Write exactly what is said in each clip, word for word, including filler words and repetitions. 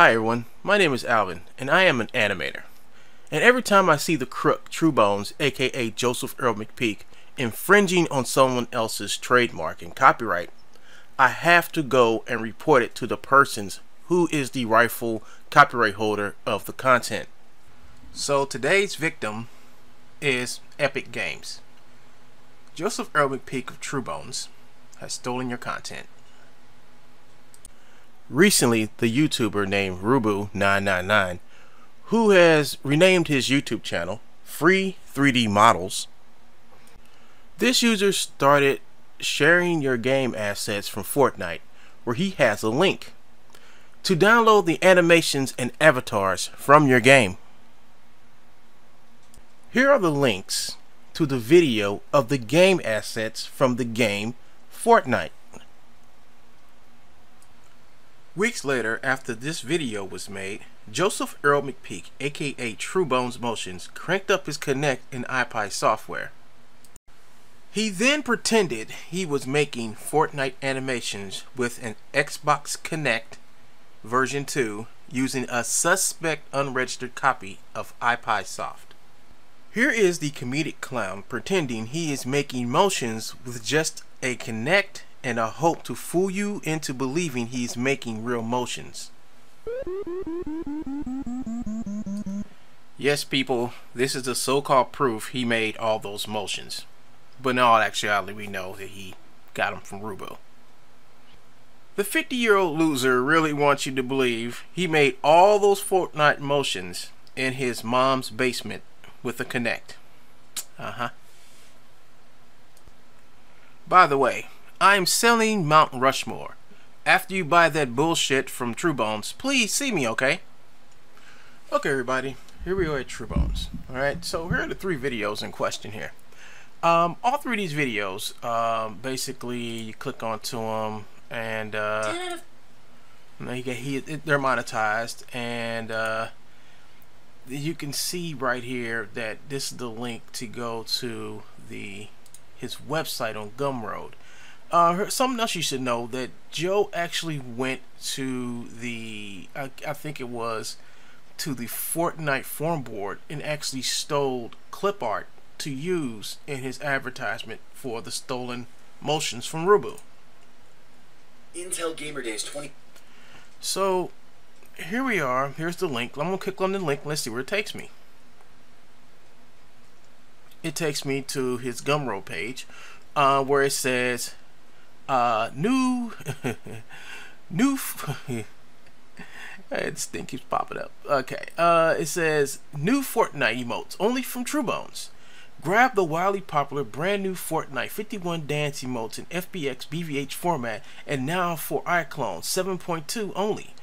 Hi everyone, my name is Alvin, and I am an animator. And every time I see the crook Truebones, aka Joseph Earl McPeek, infringing on someone else's trademark and copyright, I have to go and report it to the persons who is the rightful copyright holder of the content. So today's victim is Epic Games. Joseph Earl McPeek of Truebones has stolen your content. Recently, the YouTuber named Roobo nine nine nine, who has renamed his YouTube channel Free three D Models. This user started sharing your game assets from Fortnite, where he has a link to download the animations and avatars from your game. Here are the links to the video of the game assets from the game Fortnite. Weeks later, after this video was made, Joseph Earl McPeek, aka Truebones Motions, cranked up his Kinect and iPi Software. He then pretended he was making Fortnite animations with an Xbox Kinect version two using a suspect unregistered copy of iPi Soft. Here is the comedic clown pretending he is making motions with just a Kinect and I hope to fool you into believing he's making real motions. Yes, people, this is the so-called proof he made all those motions. But in all actuality, we know that he got them from Roobo. The fifty-year-old loser really wants you to believe he made all those Fortnite motions in his mom's basement with a Kinect. Uh-huh. By the way, I am selling Mount Rushmore. After you buy that bullshit from Truebones, please see me, okay? Okay, everybody, here we are at Truebones. Alright, so here are the three videos in question here. Um, all three of these videos, um, basically, you click onto them, and, uh, you know, you get, he, they're monetized, and, uh, you can see right here that this is the link to go to the his website on Gumroad. Uh, something else you should know, that Joe actually went to the, I, I think it was, to the Fortnite Forum Board and actually stole clip art to use in his advertisement for the stolen motions from Roobo. Intel Gamer Days twenty. So, here we are. Here's the link. I'm going to click on the link. Let's see where it takes me. It takes me to his Gumroad page uh, where it says... Uh, new, new, this thing keeps popping up. Okay, uh, it says new Fortnite emotes only from Truebones. Grab the wildly popular brand new Fortnite fifty-one dance emotes in F B X B V H format and now for iClone seven point two only.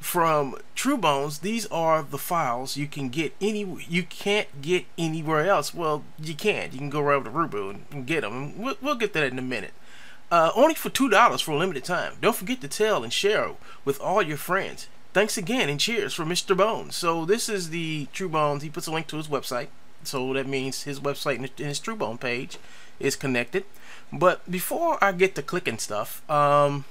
From Truebones, these are the files you can get any you can't get anywhere else. Well, you can. You can go right over to Roobo and, and get them. We'll, we'll get that in a minute. Uh, only for two dollars for a limited time. Don't forget to tell and share with all your friends. Thanks again and cheers for Mister Bones. So this is the Truebones. He puts a link to his website. So that means his website and his Truebone page is connected. But before I get to clicking stuff, um,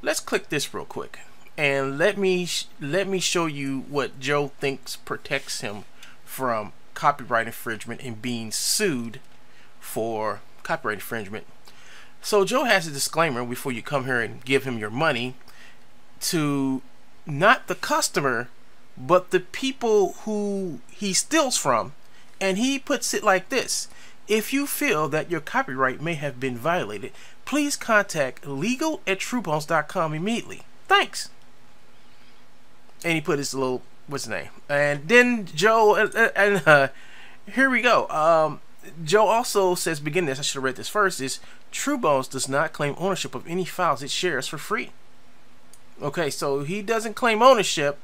let's click this real quick. And let me, sh let me show you what Joe thinks protects him from copyright infringement and being sued for copyright infringement. So Joe has a disclaimer before you come here and give him your money to not the customer, but the people who he steals from. And he puts it like this. If you feel that your copyright may have been violated, please contact legal at Truebones dot com immediately. Thanks. And he put his little, what's his name? And then Joe, uh, and uh, here we go. Um, Joe also says, begin this, I should have read this first, is Truebones does not claim ownership of any files it shares for free. Okay, so he doesn't claim ownership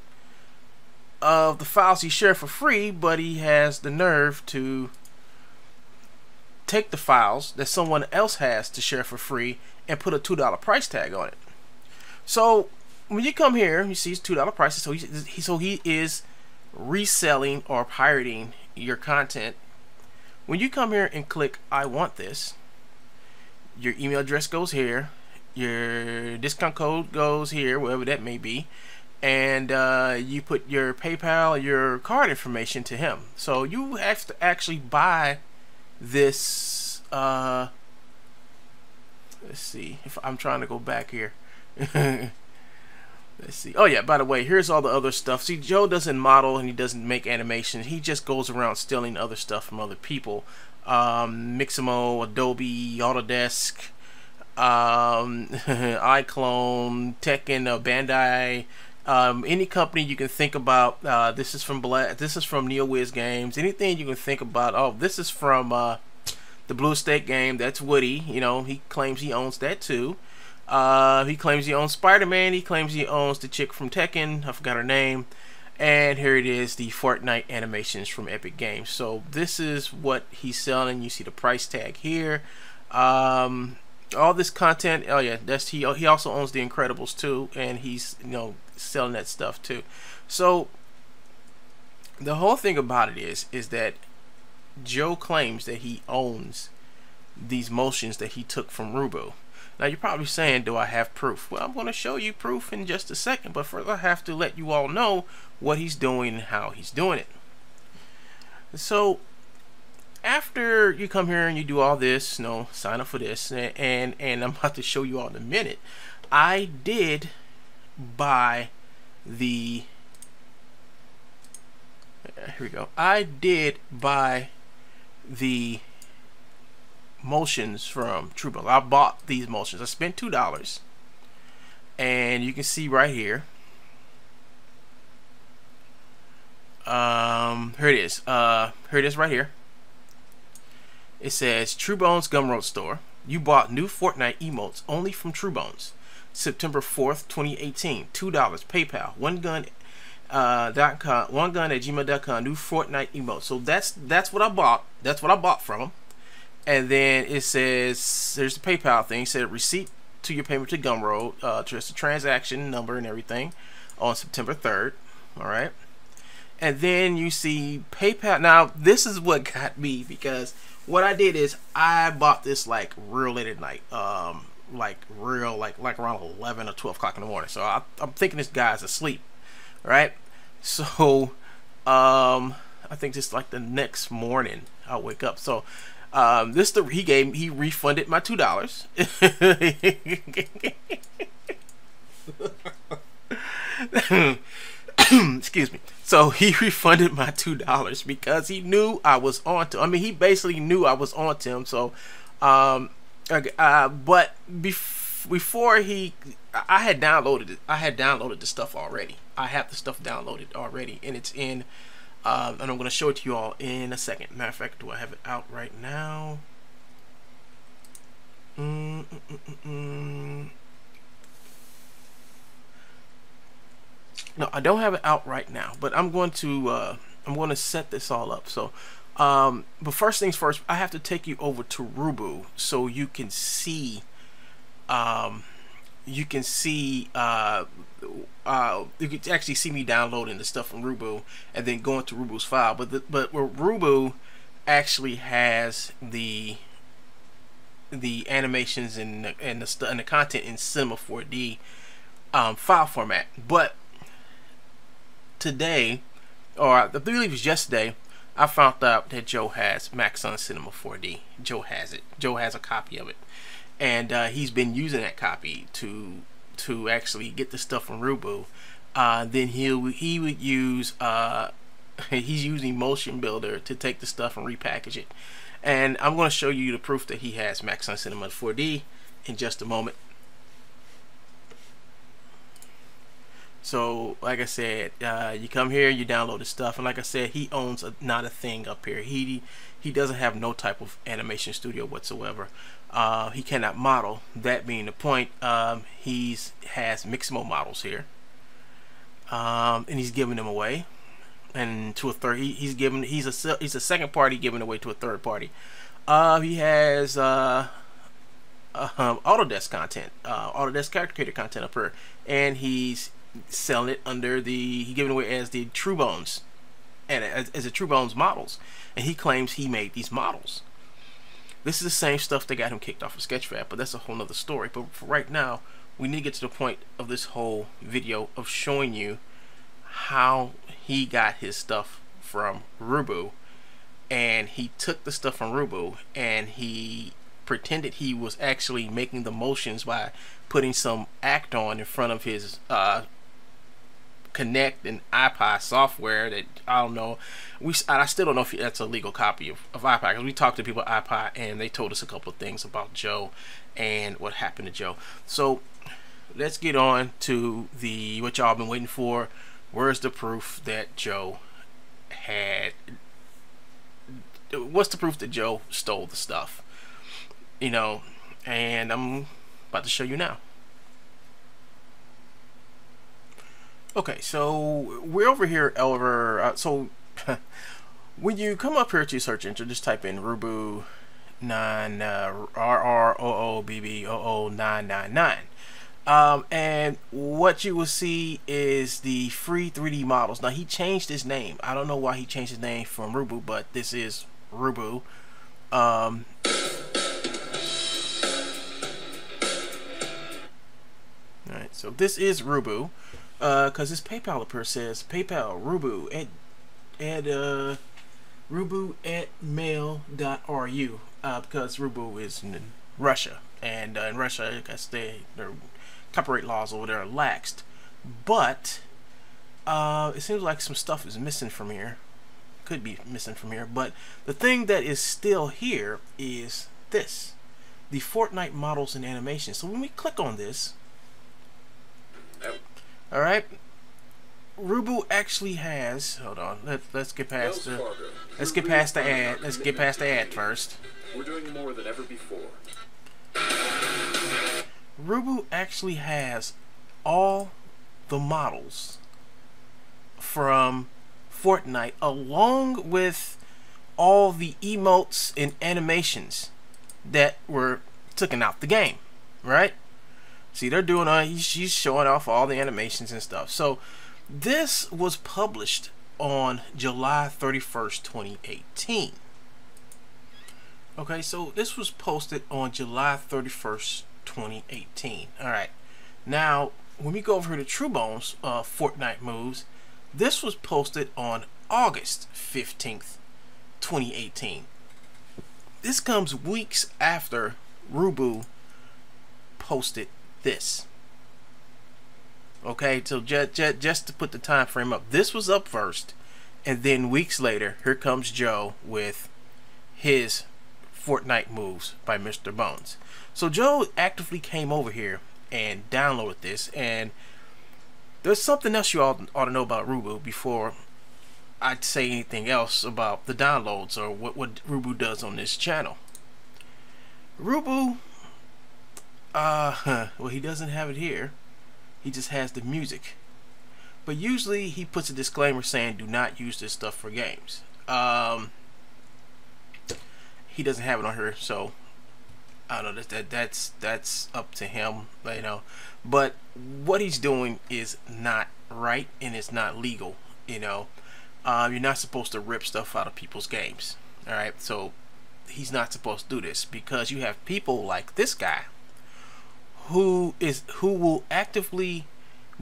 of the files he shares for free, but he has the nerve to take the files that someone else has to share for free and put a two dollar price tag on it. So when you come here, you see it's two dollar prices, so he, so he is reselling or pirating your content. When you come here and click I want this, your email address goes here, your discount code goes here, wherever that may be, and uh, you put your PayPal, your card information to him. So you have to actually buy this. Uh, let's see if I'm trying to go back here. Let's see. Oh yeah, by the way, here's all the other stuff. See, Joe doesn't model and he doesn't make animations. He just goes around stealing other stuff from other people. Um, Mixamo, Adobe, Autodesk, um, iClone, Tekken, uh, Bandai, um, any company you can think about. Uh, this is from Black. This is from NeoWiz Games. Anything you can think about. Oh, this is from uh, the Blue State game. That's Woody. You know, he claims he owns that too. Uh, he claims he owns Spider-Man. He claims he owns the chick from Tekken. I forgot her name. And here it is, the Fortnite animations from Epic Games. So this is what he's selling. You see the price tag here. Um, all this content. Oh yeah, that's he. He also owns The Incredibles too, and he's you know selling that stuff too. So the whole thing about it is, is that Joe claims that he owns these motions that he took from Roobo. Now you're probably saying, do I have proof? Well, I'm going to show you proof in just a second, but first I have to let you all know what he's doing and how he's doing it. So after you come here and you do all this, you know, sign up for this, and, and, and I'm about to show you all in a minute, I did buy the, here we go, I did buy the motions from Truebones. I bought these motions. I spent two dollars, and you can see right here, um, here it is, uh, here it is right here. It says Truebones Gumroad Store, you bought new Fortnite emotes only from Truebones, September fourth twenty eighteen, two dollars, PayPal, one gun uh, dot com, one gun at gmail dot com, new Fortnite emotes. So that's that's what I bought, that's what I bought from them. And then it says, there's the PayPal thing. It said receipt to your payment to Gumroad, uh, just a transaction number and everything on September third. All right. And then you see PayPal. Now, this is what got me, because what I did is I bought this like real late at night, um, like real, like like around eleven or twelve o'clock in the morning. So I, I'm thinking this guy's asleep. All right. So um, I think just like the next morning I'll wake up. So. Um, this the he gave he refunded my two dollars. Excuse me. So he refunded my two dollars because he knew I was on to. I mean, he basically knew I was on to him. So, um, okay, uh, but bef before he, I had downloaded it. I had downloaded the stuff already. I have the stuff downloaded already, and it's in. Um, and I'm going to show it to you all in a second. Matter of fact, do I have it out right now? Mm, mm, mm, mm. No, I don't have it out right now, but I'm going to uh, I'm going to set this all up. So, um, but first things first, I have to take you over to Roobo so you can see um, you can see. Uh, Uh, you could actually see me downloading the stuff from Roobo and then going to Roobo's file, but the, but where Roobo actually has the the animations and the, and the and the content in Cinema four D um, file format. But today, or I believe it was yesterday, I found out that Joe has Maxon Cinema four D. Joe has it. Joe has a copy of it, and uh, he's been using that copy to. to actually get the stuff from Roobo. Uh, then he'll, he would use, uh, he's using Motion Builder to take the stuff and repackage it. And I'm going to show you the proof that he has Maxon Cinema four D in just a moment. So, like I said, uh, you come here, you download the stuff, and like I said, he owns a, not a thing up here. He he doesn't have no type of animation studio whatsoever. Uh, he cannot model. That being the point, um, he's has Mixamo models here, um, and he's giving them away, and to a third. He, he's giving he's a he's a second party giving away to a third party. Uh, he has. Uh, uh, um, Autodesk content, uh, Autodesk character creator content up here, and he's selling it under the he giving away as the Truebones and as, as the Truebones models, and he claims he made these models. This is the same stuff that got him kicked off of Sketchfab, but that's a whole nother story. But for right now, we need to get to the point of this whole video of showing you how he got his stuff from Roobo, and he took the stuff from Roobo and he pretended he was actually making the motions by putting some act on in front of his uh, Kinect and iPi software that I don't know. We I still don't know if that's a legal copy of, of iPi, because we talked to people at iPi and they told us a couple of things about Joe and what happened to Joe. So let's get on to the what y'all been waiting for. Where's the proof that Joe had? What's the proof that Joe stole the stuff? You know, and I'm about to show you now. Okay, so we're over here over. Uh, so when you come up here to your search engine, just type in Roobo nine uh, R R O O B B O O nine nine nine. Um, and what you will see is the free three D models. Now, he changed his name. I don't know why he changed his name from Roobo, but this is Roobo. Um, Alright, so this is Roobo. Uh, cause his PayPal up here says PayPal Roobo at at uh Roobo at mail dot R U, uh, because Roobo is in Russia, and uh, in Russia, I guess they they're copyright laws over there are laxed, but uh, it seems like some stuff is missing from here, could be missing from here, but the thing that is still here is this, the Fortnite models and animation. So when we click on this, alright, Roobo actually has, hold on, let, let's get past the, let's get past the ad, let's get past the ad first. We're doing more than ever before. Roobo actually has all the models from Fortnite along with all the emotes and animations that were taken out the game, right? See, they're doing uh, she's showing off all the animations and stuff. So this was published on July thirty-first twenty eighteen. Okay, so this was posted on July thirty-first twenty eighteen. Alright, now when we go over here to Truebones uh, Fortnite moves, this was posted on August fifteenth twenty eighteen. This comes weeks after Roobo posted this. Okay, so just, just, just to put the time frame up, this was up first, and then weeks later here comes Joe with his Fortnite moves by Mister Bones. So Joe actively came over here and downloaded this, and there's something else you all ought to know about Roobo before I'd say anything else about the downloads or what, what Roobo does on this channel. Roobo, uh, well, he doesn't have it here, he just has the music, but usually he puts a disclaimer saying do not use this stuff for games. Um, he doesn't have it on here, so I don't know, that, that that's that's up to him, you know, but what he's doing is not right and it's not legal, you know. Um, you're not supposed to rip stuff out of people's games. Alright, so he's not supposed to do this, because you have people like this guy who is who will actively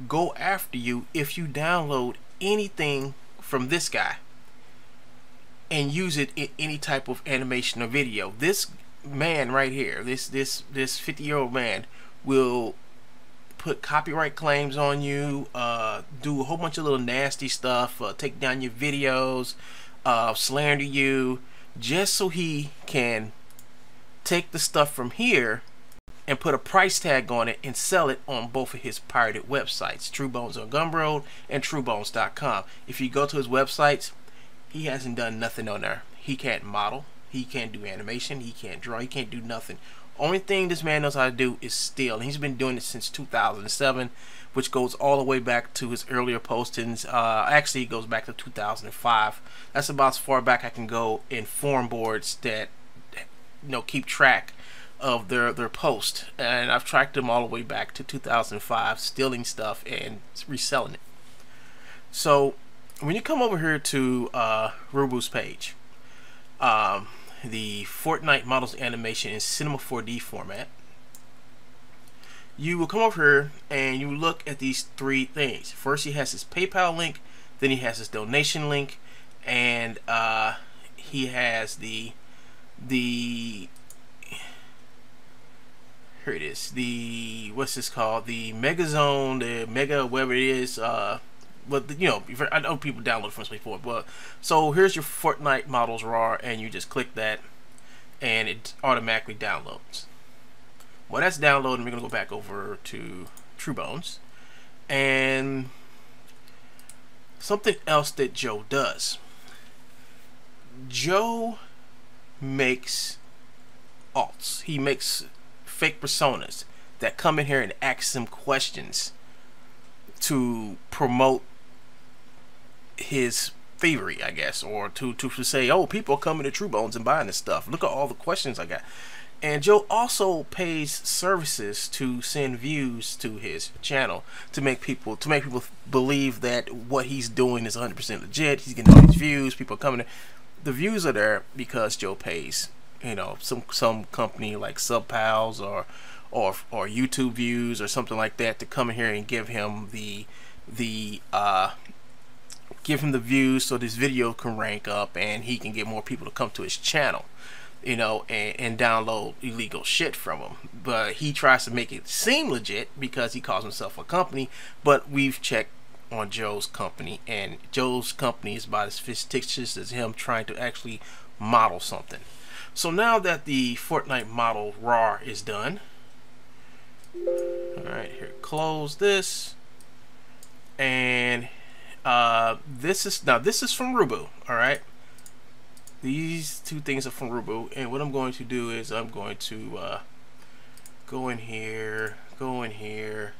go after you if you download anything from this guy and use it in any type of animation or video. This man right here, this this this fifty year old man will put copyright claims on you, uh, do a whole bunch of little nasty stuff, uh, take down your videos, uh, slander you, just so he can take the stuff from here and put a price tag on it and sell it on both of his pirated websites, Truebones on Gumroad and Truebones dot com. If you go to his websites, he hasn't done nothing on there. He can't model, he can't do animation, he can't draw, he can't do nothing. Only thing this man knows how to do is steal. And he's been doing it since two thousand seven, which goes all the way back to his earlier postings. Uh, actually, it goes back to two thousand five. That's about as far back I can go in forum boards that, you know, keep track of their their post, and I've tracked them all the way back to two thousand five, stealing stuff and reselling it. So when you come over here to uh, Roobo's page, um, the Fortnite models animation in Cinema four D format, you will come over here and you look at these three things. First, he has his PayPal link, then he has his donation link, and uh, he has the the here it is the what's this called the Mega Zone, the Mega whatever it is. Uh, but you know, I know people download from this before. But so here's your Fortnite models raw, and you just click that, and it automatically downloads. Well, that's downloaded. We're gonna go back over to Truebones, and something else that Joe does. Joe makes alts. He makes fake personas that come in here and ask him questions to promote his thievery, I guess, or to, to to say, oh, people are coming to Truebones and buying this stuff. Look at all the questions I got. And Joe also pays services to send views to his channel to make people to make people believe that what he's doing is one hundred percent legit. He's getting all these views. People are coming. The views are there because Joe pays. You know, some some company like SubPals or or or YouTube views or something like that to come in here and give him the the uh, give him the views so this video can rank up and he can get more people to come to his channel. You know, and, and download illegal shit from him, but he tries to make it seem legit because he calls himself a company. But we've checked on Joe's company, and Joe's company is about as fictitious as him trying to actually model something. So now that the Fortnite model raw is done, all right, here, close this, and uh, this is now this is from Roobo. All right. These two things are from Roobo, and what I'm going to do is I'm going to uh, go in here, go in here,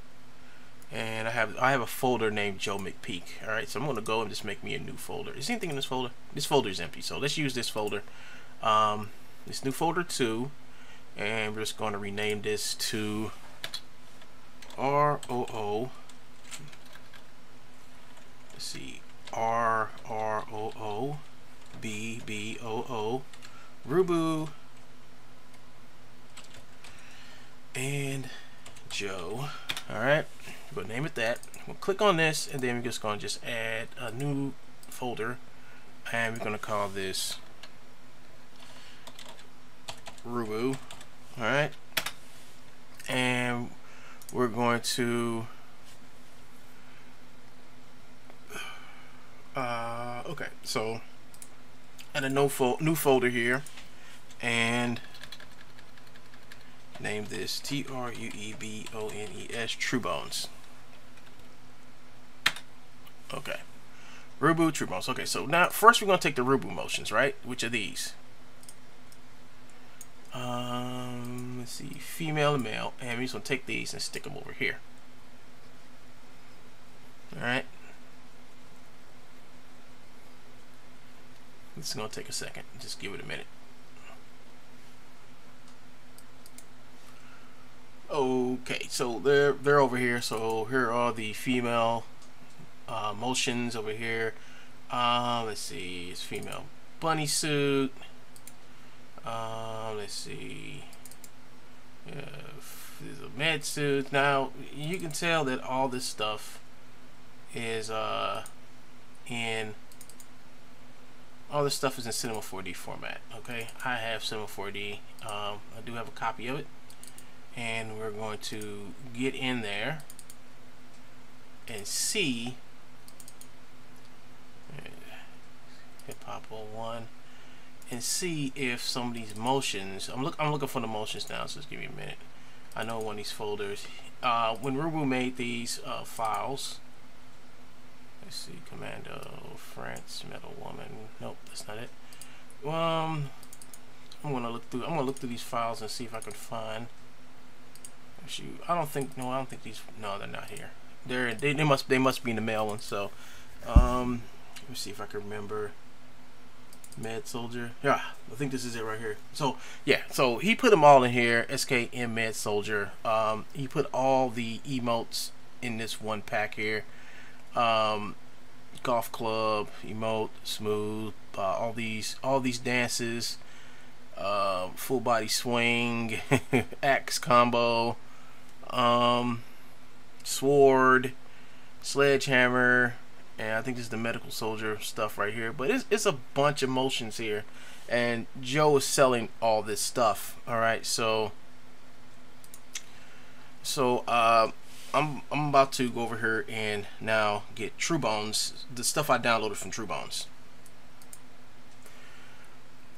and I have I have a folder named Joe McPeek. All right, so I'm going to go and just make me a new folder. Is anything in this folder? This folder is empty, so let's use this folder. Um, this new folder too, and we're just going to rename this to R O O. Let's see, R R O O. B B O O Roobo and Joe. All right, we'll name it that. We'll click on this, and then we're just gonna just add a new folder, and we're gonna call this Roobo. All right, and we're going to uh, okay, so. And a new, fo new folder here, and name this T R U E B O N E S Truebones. Okay, Roobo Truebones. Okay, so now first we're gonna take the Roobo motions, right? Which are these? Um, let's see, female and male, and we're just gonna take these and stick them over here. All right. It's gonna take a second. Just give it a minute. Okay, so they're they're over here. So here are the female uh, motions over here. Uh, let's see, it's female bunny suit. Uh, let's see, yeah, there's a med suit. Now you can tell that all this stuff is uh, in. All this stuff is in Cinema four D format. Okay, I have Cinema four D. Um, I do have a copy of it, and we're going to get in there and see hip hop one and see if some of these motions. I'm look. I'm looking for the motions now. So just give me a minute. I know one of these folders. Uh, when Roobo made these uh, files. Let's see, Commando, France, Metal Woman. Nope, that's not it. Um, I'm gonna look through. I'm gonna look through these files and see if I can find. Shoot, I don't think. No, I don't think these. No, they're not here. They're. They, they must. They must be in the mail one. So, um, let me see if I can remember. Med Soldier. Yeah, I think this is it right here. So yeah, so he put them all in here. S K M Med Soldier. Um, he put all the emotes in this one pack here. Um, golf club, emote, smooth, uh, all these, all these dances, um, full body swing, axe combo, um, sword, sledgehammer, and I think this is the medical soldier stuff right here. But it's, it's a bunch of motions here, and Joe is selling all this stuff. All right, so so uh, I'm I'm about to go over here and now get Truebones, the stuff I downloaded from Truebones.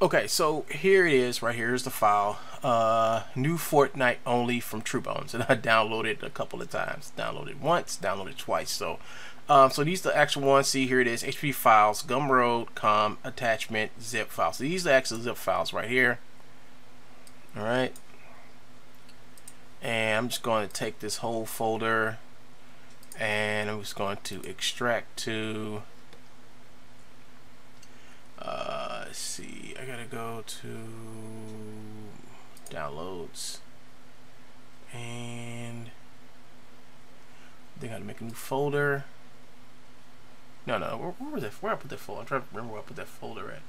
Okay, so here it is right here is the file, uh, new Fortnite only from Truebones, and I downloaded a couple of times, downloaded once, downloaded twice. So um, so these are the actual ones. See, here it is, H P files, Gumroad, com, attachment, zip files. So these are the actual zip files right here. All right, and I'm just going to take this whole folder and I'm just going to extract to uh let's see, I gotta go to downloads and I think I gotta make a new folder. No, no, where, where was that? Where I put that folder? I'm trying to remember where I put that folder at.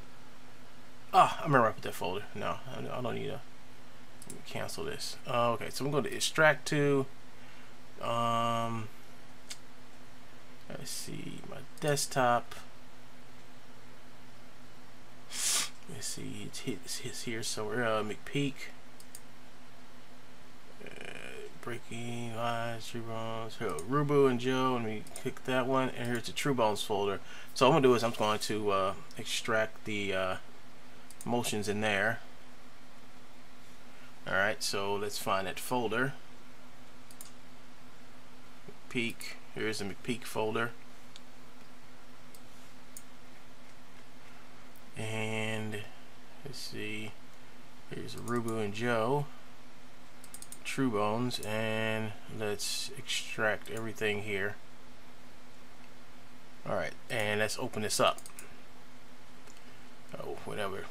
Ah, oh, I remember where I put that folder. No, I don't need to cancel this. Uh, okay, so I'm going to extract to. Um, let's see, my desktop. Let's see, it's, it's, it's here somewhere. Uh, McPeak. Uh, breaking lines, Truebones. Oh, Roobo and Joe. Let me click that one. And here's the Truebones folder. So what I'm going to do is I'm going to uh, extract the uh, motions in there. Alright, so let's find that folder. McPeak. Here's the McPeak folder. And let's see, here's Roobo and Joe, Truebones, and let's extract everything here. Alright, and let's open this up. Oh, whatever.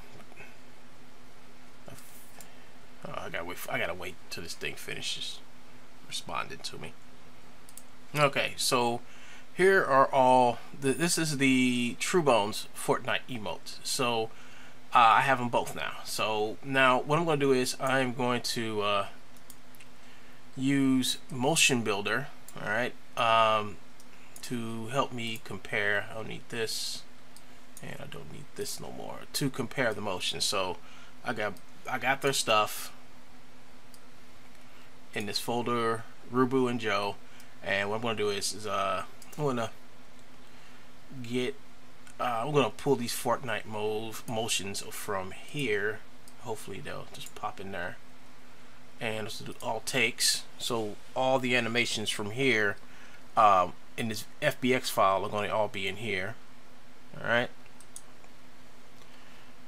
Oh, I gotta wait. I gotta wait till this thing finishes responding to me. Okay, so here are all. The, this is the Truebones Fortnite emotes. So uh, I have them both now. So now what I'm going to do is I'm going to uh, use Motion Builder. All right, um, to help me compare. I don't need this, and I don't need this no more to compare the motion. So I got. I got their stuff in this folder, Roobo and Joe, and what I'm gonna do is, is uh, I'm gonna get uh, I'm gonna pull these Fortnite move motions from here. Hopefully they'll just pop in there, and let's do all takes. So all the animations from here um, in this F B X file are gonna all be in here. All right,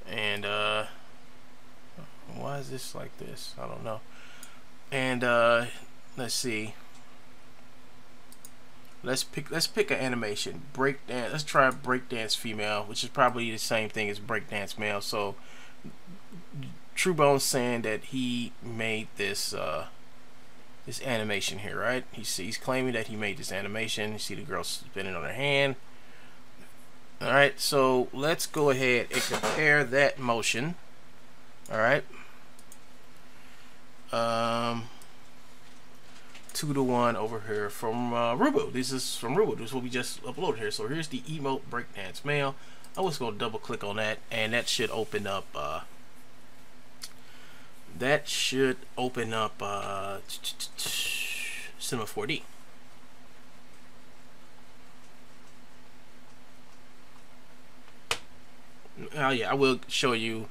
and uh. Why is this like this? I don't know. And uh, let's see. Let's pick. Let's pick an animation. Breakdance. Let's try breakdance female, which is probably the same thing as breakdance male. So Truebones saying that he made this uh, this animation here, right? He's he's claiming that he made this animation. You see the girl spinning on her hand. All right. So let's go ahead and compare that motion. All right. Um, two to one over here from uh, Roobo. This is from Roobo. This is what we just uploaded here. So here's the emote breakdance mail. I'm just gonna double click on that, and that should open up. Uh, that should open up uh, Cinema four D. Oh yeah, I will show you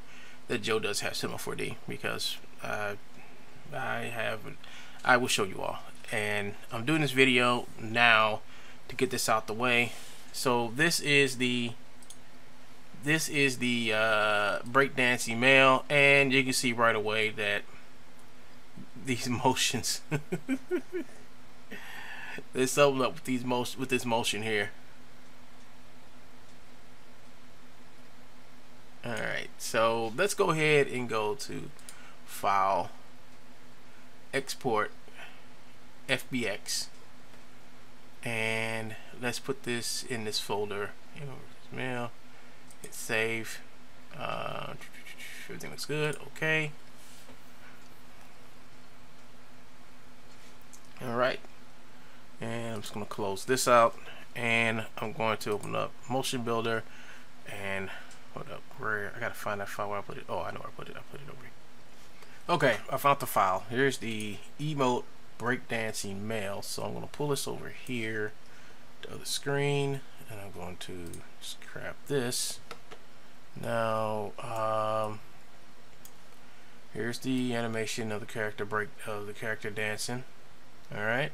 that Joe does have Cinema four D because uh, I have. I will show you all, and I'm doing this video now to get this out the way. So this is the this is the uh, breakdance email, and you can see right away that these motions. Let's open up with these motion with this motion here. Alright, so let's go ahead and go to File, Export, F B X, and let's put this in this folder. Mail, hit save. Uh, everything looks good. Okay. Alright, and I'm just going to close this out, and I'm going to open up Motion Builder, and hold up, where, I gotta find that file, where I put it. Oh, I know where I put it, I put it over here. Okay, I found the file. Here's the emote breakdancing mail, so I'm going to pull this over here to the other screen, and I'm going to scrap this. Now, um, here's the animation of the character break of the character dancing. All right,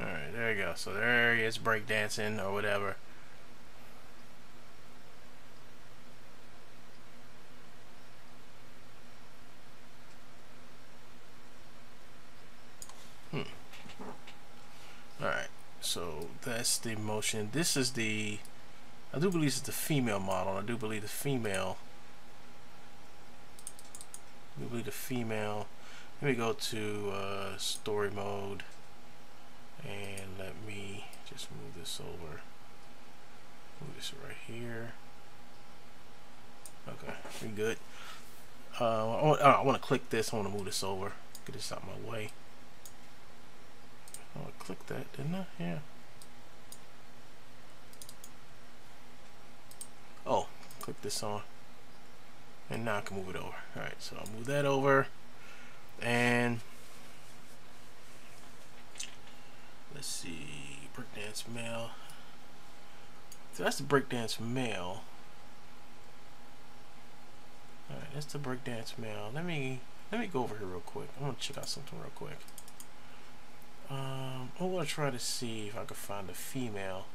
all right, there you go. So there he is breakdancing or whatever. Hmm. All right, so that's the motion. This is the, I do believe it's the female model. I do believe the female. I do believe the female. Let me go to uh, story mode, and let me just move this over. Move this right here. Okay, we good. Uh, I want, I want to click this. I want to move this over. Get this out of my way. Oh, I clicked that, didn't I? Yeah. Oh, click this on, and now I can move it over. All right, so I'll move that over, and let's see, breakdance mail. So that's the breakdance mail. All right, that's the breakdance mail. Let me let me go over here real quick. I want to check out something real quick. Um, I want to try to see if I can find a female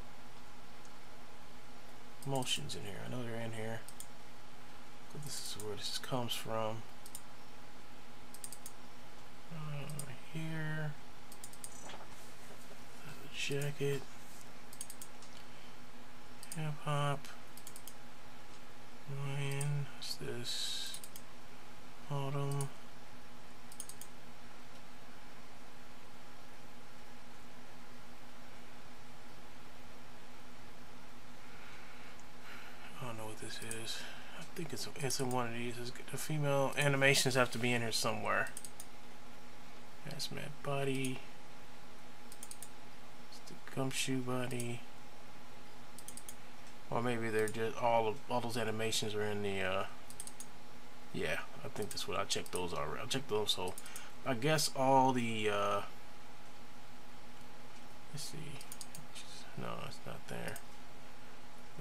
motions in here. I know they're in here. But this is where this comes from. Uh, right here. There's a jacket. Hip hop. Lion. What's this? Autumn. This is, I think it's it's in one of these. It's, the female animations have to be in here somewhere. That's mad body. It's the gumshoe body. Or maybe they're just all of all those animations are in the. Uh, yeah, I think that's what I checked those already. I checked those, so I guess all the. Uh, let's see. No, it's not there.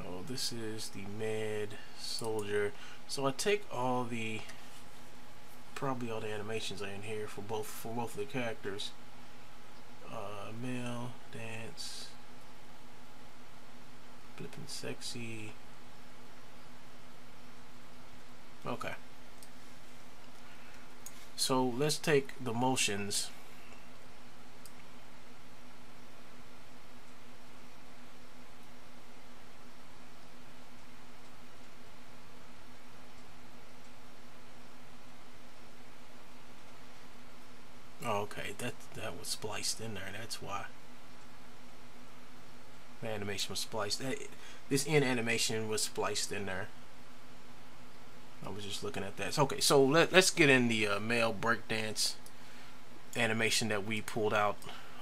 Oh, this is the med soldier. So I take all the probably all the animations are in here for both for both of the characters. Uh, male dance, flipping sexy. Okay. So let's take the motions. Okay, that that was spliced in there. That's why the animation was spliced. That, this end animation was spliced in there. I was just looking at that. So, okay, so let, let's get in the uh, male breakdance animation that we pulled out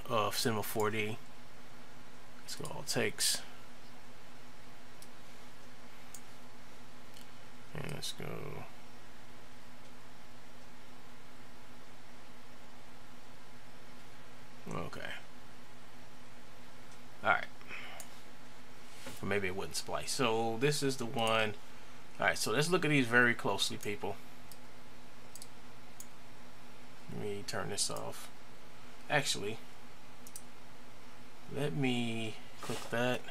of Cinema four D. Let's go all takes. And let's go. Okay. Alright. Or maybe it wouldn't splice. So this is the one. Alright, so let's look at these very closely, people. Let me turn this off. Actually, let me click that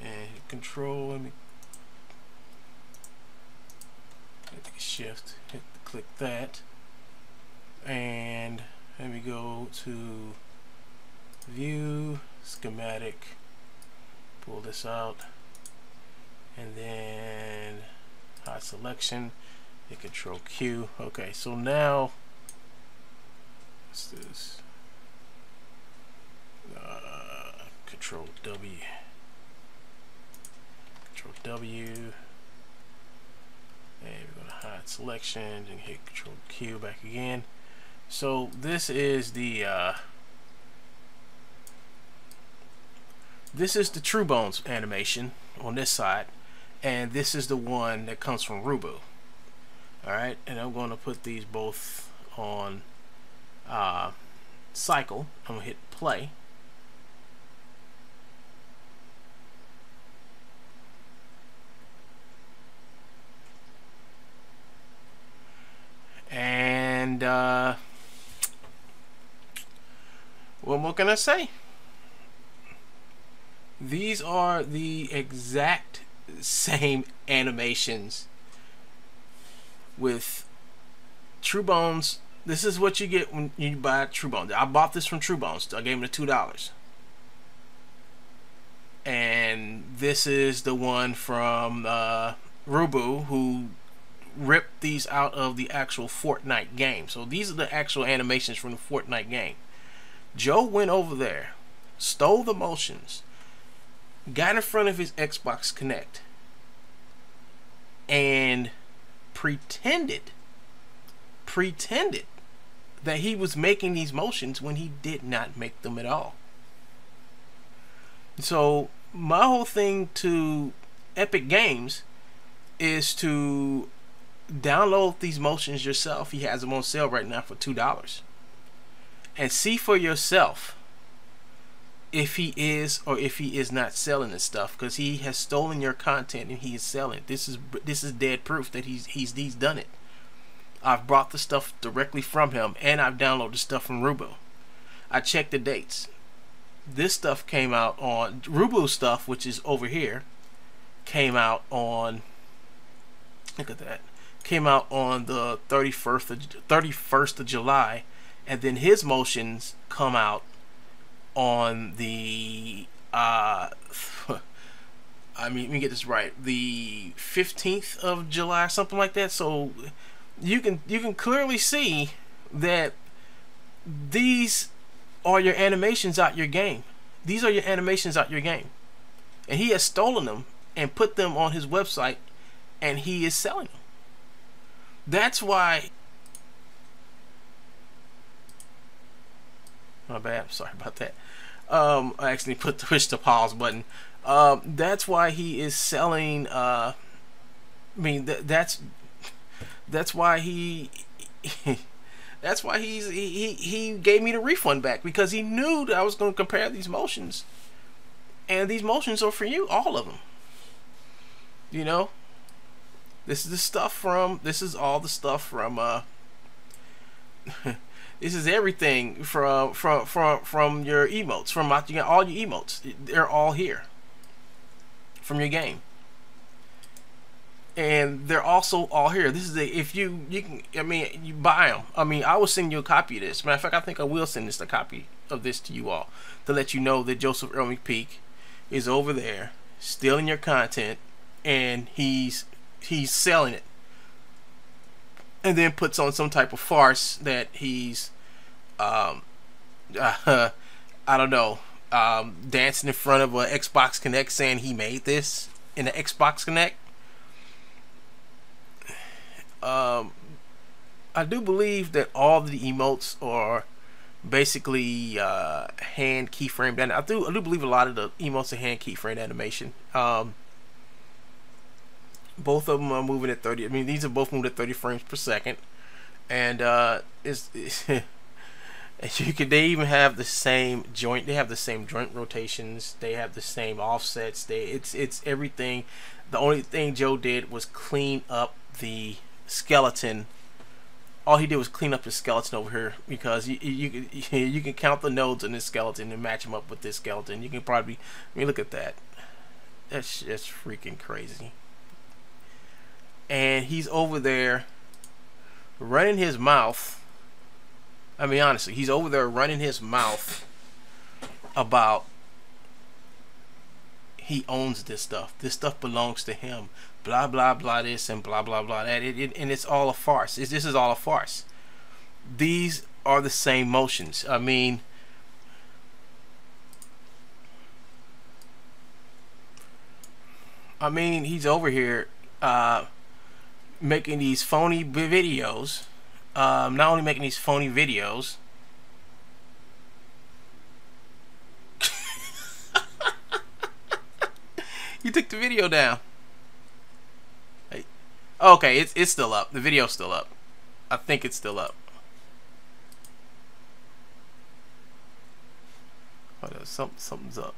and hit control. Let me hit shift, hit click that. And let me go to view, schematic, pull this out, and then hide selection, hit control Q. Okay, so now, what's this? Uh, control W. Control W. And we're going to hide selection and hit control Q back again. So this is the uh, this is the Truebones animation on this side, and this is the one that comes from Roobo. Alright, and I'm going to put these both on uh, cycle. I'm going to hit play. And uh, well, what can I say? These are the exact same animations with Truebones. This is what you get when you buy Truebones. I bought this from Truebones. I gave them two dollars, and this is the one from uh, Roobo, who ripped these out of the actual Fortnite game. So these are the actual animations from the Fortnite game. Joe went over there, stole the motions, got in front of his Xbox Kinect, and pretended pretended that he was making these motions when he did not make them at all. So my whole thing to Epic Games is to download these motions yourself. He has them on sale right now for two dollars, and see for yourself if he is or if he is not selling this stuff, because he has stolen your content and he is selling it. This is this is dead proof that he's he's he's done it. I've brought the stuff directly from him, and I've downloaded stuff from Roobo. I checked the dates. This stuff came out on Roobo stuff, which is over here, came out on, look at that, came out on the thirty-first of July, and then his motions come out on the uh I mean, let me get this right, the fifteenth of July, something like that. So you can you can clearly see that these are your animations out your game. These are your animations out your game, and he has stolen them and put them on his website, and he is selling them. That's why, my bad, I'm sorry about that. Um, I actually put pushed the pause button. Um, that's why he is selling. Uh, I mean, th that's that's why he that's why he's he he gave me the refund back, because he knew that I was going to compare these motions, and these motions are for you, all of them. You know, this is the stuff from. This is all the stuff from. Uh, This is everything from from from from your emotes, from my, you know, all your emotes. They're all here from your game, and they're also all here. This is a, if you you can. I mean, you buy them. I mean, I will send you a copy of this. Matter of fact, I think I will send this a copy of this to you all to let you know that Joseph Earl McPeek is over there stealing your content, and he's he's selling it. And then puts on some type of farce that he's, um, uh, I don't know, um, dancing in front of an Xbox Kinect, saying he made this in the Xbox Kinect. Um, I do believe that all the emotes are basically uh, hand keyframed, and I do I do believe a lot of the emotes are hand keyframed animation. Um, both of them are moving at thirty. I mean, these are both moving at thirty frames per second, and uh, it's, it's you could. They even have the same joint. They have the same joint rotations. They have the same offsets. They it's it's everything. The only thing Joe did was clean up the skeleton. All he did was clean up the skeleton over here, because you you you, you can count the nodes in this skeleton and match them up with this skeleton. You can probably. I mean, look at that. That's just freaking crazy. And he's over there running his mouth. I mean, honestly, he's over there running his mouth about he owns this stuff. This stuff belongs to him. Blah, blah, blah this and blah, blah, blah that. It, it, and it's all a farce. It's, this is all a farce. These are the same motions. I mean, I mean, he's over here... Uh, making these phony videos um, not only making these phony videos, you took the video down. Hey. Okay, it's it's still up. The video's still up. I think it's still up. Hold on, some, something's up.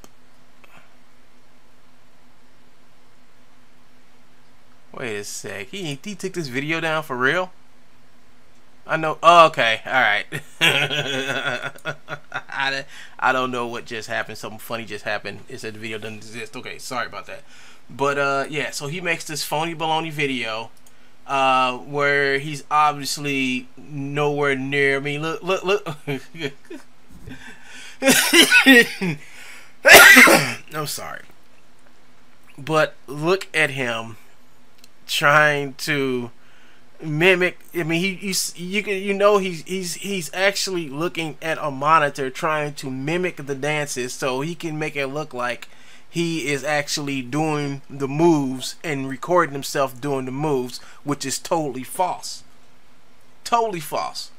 Wait a sec. He he took this video down for real? I know. Oh, okay. All right. I, I don't know what just happened. Something funny just happened. It said the video doesn't exist. Okay, sorry about that. But uh, yeah. So he makes this phony baloney video, uh, where he's obviously nowhere near. I mean, look, look, look. I'm sorry. But look at him trying to mimic. I mean, he you you can you know he's he's he's actually looking at a monitor trying to mimic the dances so he can make it look like he is actually doing the moves and recording himself doing the moves, which is totally false. Totally false.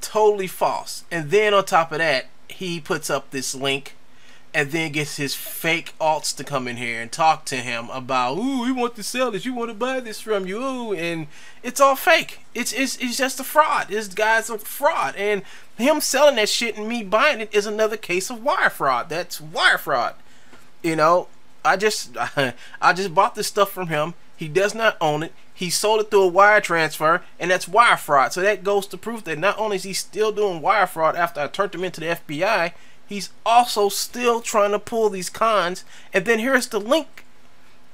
Totally false. And then on top of that, he puts up this link and then gets his fake alts to come in here and talk to him about, ooh, we want to sell this, you want to buy this from you, ooh, and it's all fake. It's it's it's just a fraud. This guy's a fraud, and him selling that shit and me buying it is another case of wire fraud. That's wire fraud. You know, I just I just bought this stuff from him. He does not own it. He sold it through a wire transfer, and that's wire fraud. So that goes to prove that not only is he still doing wire fraud after I turned him into the F B I, he's also still trying to pull these cons. And then here's the link.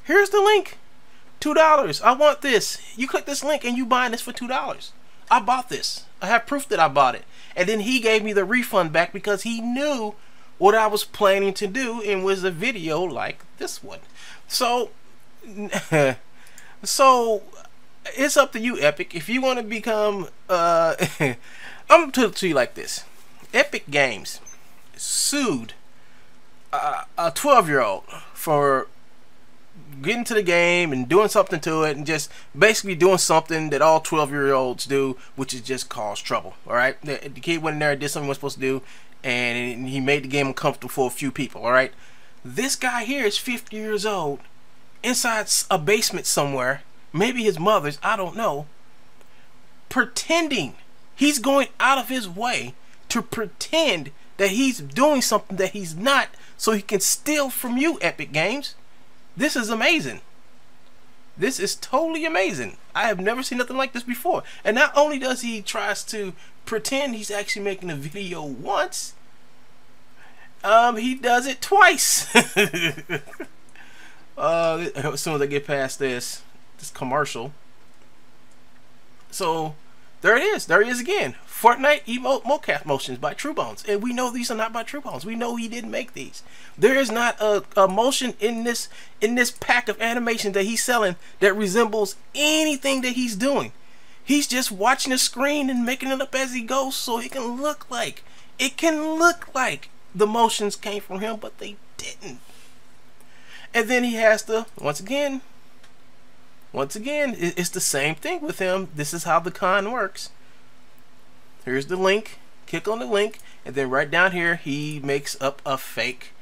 Here's the link. two dollars. I want this. You click this link and you buying this for two dollars. I bought this. I have proof that I bought it. And then he gave me the refund back because he knew what I was planning to do, and was a video like this one. So, so it's up to you, Epic. If you want to become, uh, I'm going to talk to you like this. Epic Games sued a twelve year old for getting to the game and doing something to it, and just basically doing something that all twelve year olds do, which is just cause trouble. All right, the, the kid went in there and did something he was supposed to do, and he made the game uncomfortable for a few people. All right, this guy here is fifty years old, inside a basement somewhere, maybe his mother's, I don't know, pretending he's going out of his way to pretend that he's doing something that he's not, so he can steal from you, Epic Games. This is amazing. This is totally amazing. I have never seen nothing like this before. And not only does he tries to pretend he's actually making a video once, um, he does it twice. uh, as soon as I get past this, this commercial. So there it is. There he is again. Fortnite emote mocap motions by Truebones. And we know these are not by Truebones. We know he didn't make these. There is not a, a motion in this in this pack of animation that he's selling that resembles anything that he's doing. He's just watching the screen and making it up as he goes, so it can look like, it can look like the motions came from him, but they didn't. And then he has to, once again, Once again, it's the same thing with him. This is how the con works. Here's the link. Click on the link, and then right down here, he makes up a fake,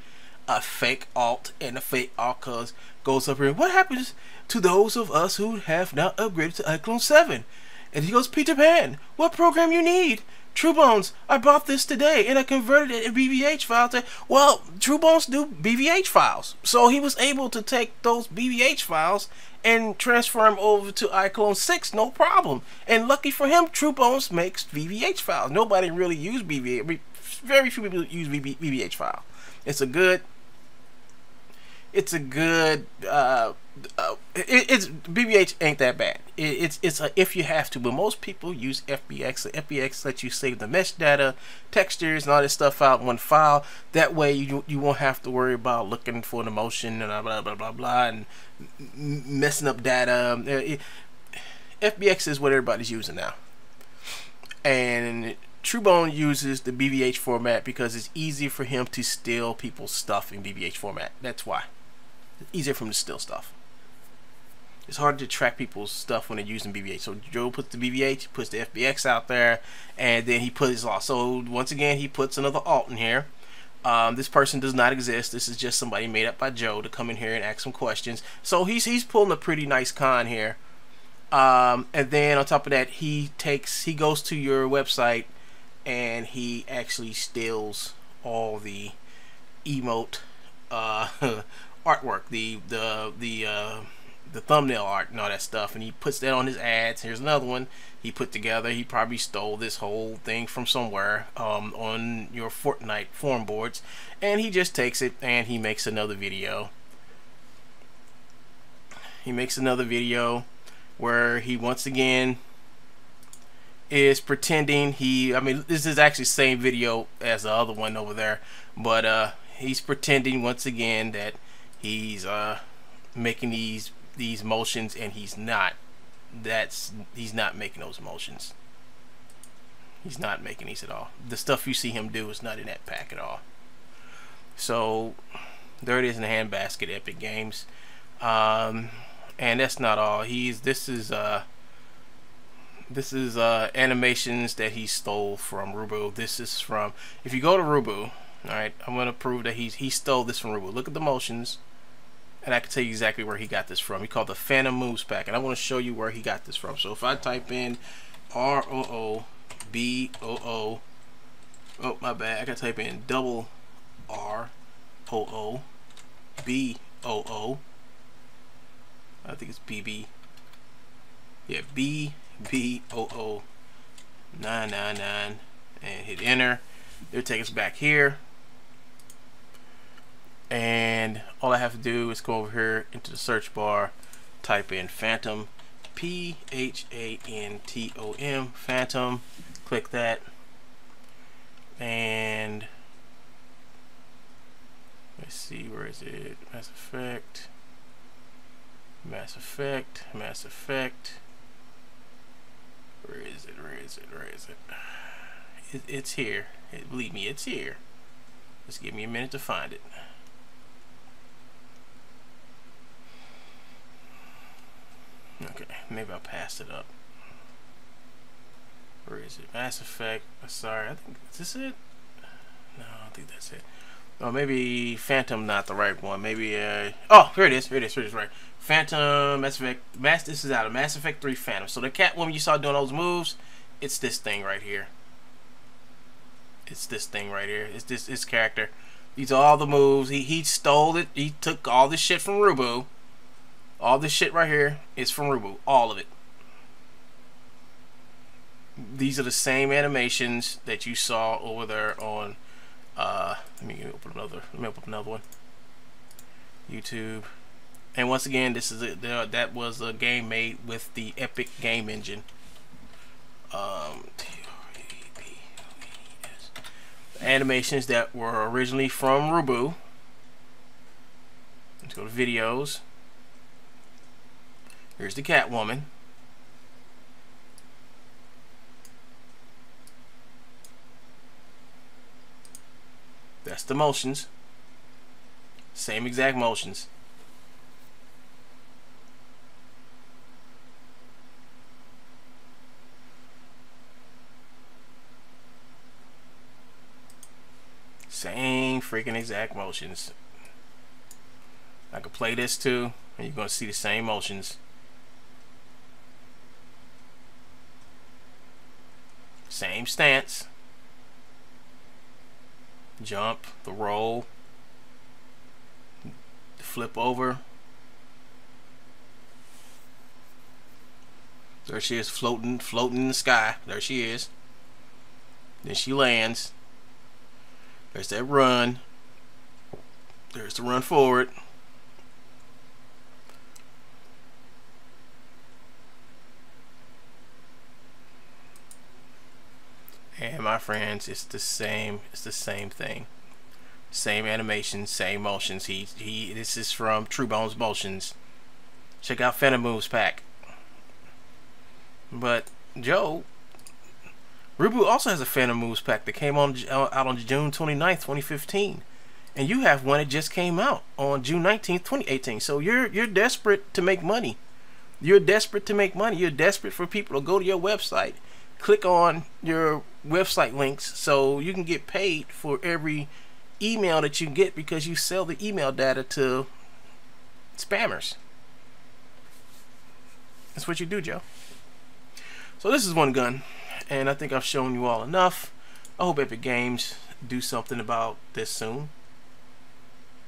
a fake alt, and a fake alt cause goes up here. What happens to those of us who have not upgraded to iClone seven? And he goes, Peter Pan, what program you need? Truebones, I bought this today, and I converted it in B V H file to, well, Truebones do B V H files. So he was able to take those B V H files and transfer them over to iClone six, no problem. And lucky for him, Truebones makes B V H files. Nobody really uses B V H. Very few people use B V H file. It's a good, it's a good, uh, uh it, it's, B V H ain't that bad. It, it's, it's a, if you have to, but most people use F B X. So F B X lets you save the mesh data, textures, and all this stuff out in one file. That way you, you won't have to worry about looking for the motion and blah, blah, blah, blah, blah, and messing up data. It, F B X is what everybody's using now. And Truebone uses the B V H format because it's easy for him to steal people's stuff in B V H format. That's why. Easier for him to steal stuff. it's hard to track people's stuff when they're using B V H. So Joe puts the B V H, puts the F B X out there, and then he puts his alt. So once again, he puts another alt in here. Um, this person does not exist. This is just somebody made up by Joe to come in here and ask some questions. So he's he's pulling a pretty nice con here. Um, and then on top of that, he takes he goes to your website and he actually steals all the emote uh, artwork, the the the uh, the thumbnail art and all that stuff, and he puts that on his ads. Here's another one he put together. He probably stole this whole thing from somewhere um, on your Fortnite forum boards, and he just takes it and he makes another video. He makes another video where he once again is pretending he, I mean, this is actually the same video as the other one over there, but uh, he's pretending once again that he's uh, making these these motions, and he's not. That's he's not making those motions. He's not making these at all. The stuff you see him do is not in that pack at all. So there it is in the handbasket, Epic Games. Um, and that's not all. He's this is uh this is uh animations that he stole from Roobo. This is from, if you go to Roobo, all right, I'm gonna prove that he's he stole this from Roobo. Look at the motions. And I can tell you exactly where he got this from. He called the Phantom Moves Pack, and I want to show you where he got this from. So if I type in R O O B O O, oh my bad, I gotta type in double R O O B O O. I think it's B B. Yeah, B B O O nine nine nine, and hit enter. It'll take us back here. And all I have to do is go over here into the search bar, type in Phantom, P H A N T O M, Phantom, click that, and let's see, where is it? Mass Effect, Mass Effect, Mass Effect, where is it, where is it, where is it? it it's here, it, believe me, it's here. Just give me a minute to find it. Okay, maybe I passed it up. Where is it? Mass Effect. Sorry, I think is this it? No, I don't think that's it. Oh, maybe Phantom, not the right one. Maybe uh oh, here it is. Here it is. Here it is. Right. Phantom Mass Effect. Mass. This is out of Mass Effect three Phantom. So the Catwoman you saw doing those moves, it's this thing right here. It's this thing right here. It's this. This character. These are all the moves. He he stole it. He took all this shit from Roobo. All this shit right here is from Roobo. All of it. These are the same animations that you saw over there on. Uh, let me open another. Let me open another one. YouTube. And once again, this is it. That was a game made with the Epic Game Engine. Um, animations that were originally from Roobo. Let's go to videos. Here's the Catwoman. That's the motions. Same exact motions. Same freaking exact motions. I could play this too, and you're gonna see the same motions. Same stance, jump, the roll, the flip over. There she is, floating, floating in the sky. There she is. Then she lands. There's that run. There's the run forward. And my friends, it's the same. It's the same thing, same animation, same motions. He he. This is from Truebones Motions. Check out Phantom Moves Pack. But Joe, Roobo also has a Phantom Moves Pack that came on out on June twenty-ninth, twenty fifteen, and you have one that just came out on June nineteenth, twenty eighteen. So you're you're desperate to make money. You're desperate to make money. You're desperate for people to go to your website, click on your website links so you can get paid for every email that you get, because you sell the email data to spammers. That's what you do, Joe. So this is one gun, and I think I've shown you all enough. I hope Epic Games do something about this soon.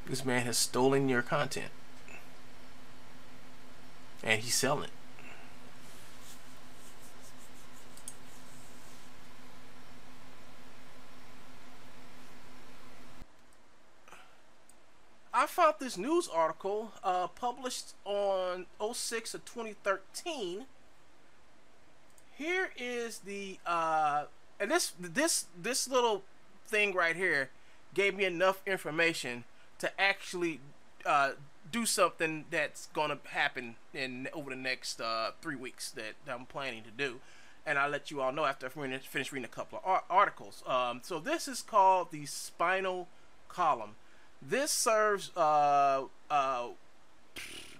This man has stolen your content, and he's selling it. I found this news article uh, published on oh six of twenty thirteen. Here is the uh, and this this this little thing right here gave me enough information to actually uh, do something that's gonna happen in over the next uh, three weeks that I'm planning to do, and I'll let you all know after I finish reading a couple of articles. Um, so this is called the spinal column. This serves uh, uh,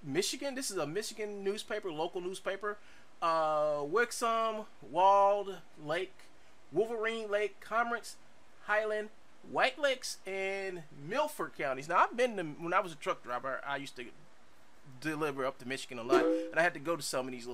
Michigan. This is a Michigan newspaper, local newspaper. Uh, Wixom, Walled Lake, Wolverine Lake, Commerce, Highland, White Lakes, and Milford counties. Now, I've been to, when I was a truck driver, I used to deliver up to Michigan a lot, and I had to go to some of these little